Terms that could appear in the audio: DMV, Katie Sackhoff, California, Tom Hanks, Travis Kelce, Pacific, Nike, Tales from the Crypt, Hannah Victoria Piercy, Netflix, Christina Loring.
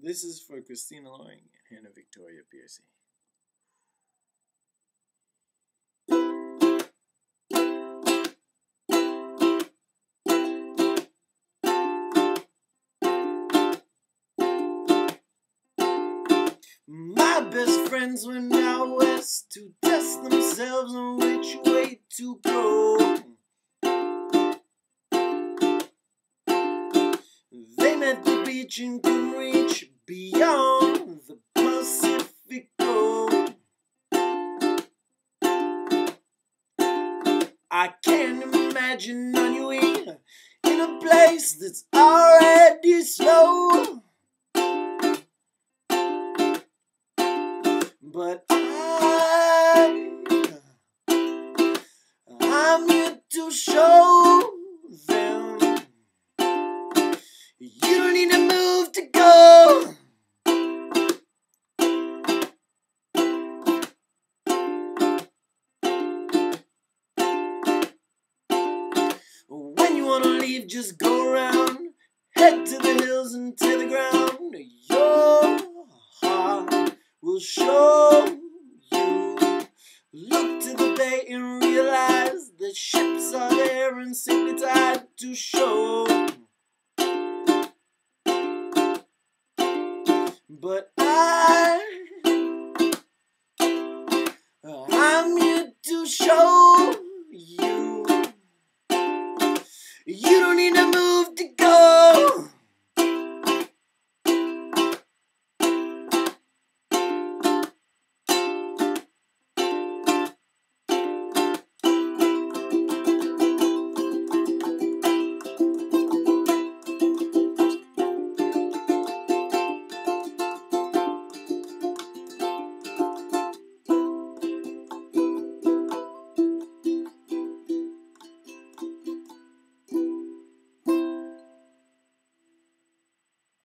This is for Christina Loring and Hannah Victoria Piercy. My best friends went out west to test themselves on which way to go. They met the beach and couldn't reach beyond the Pacific Ocean. I can't imagine on you either in a place that's already slow. But I'm here to show them you don't need to move to go. When you want to leave, just go around, head to the hills and to the ground. Your heart will show you. Look to the bay and realize the ships are there and simply tied to shore. But I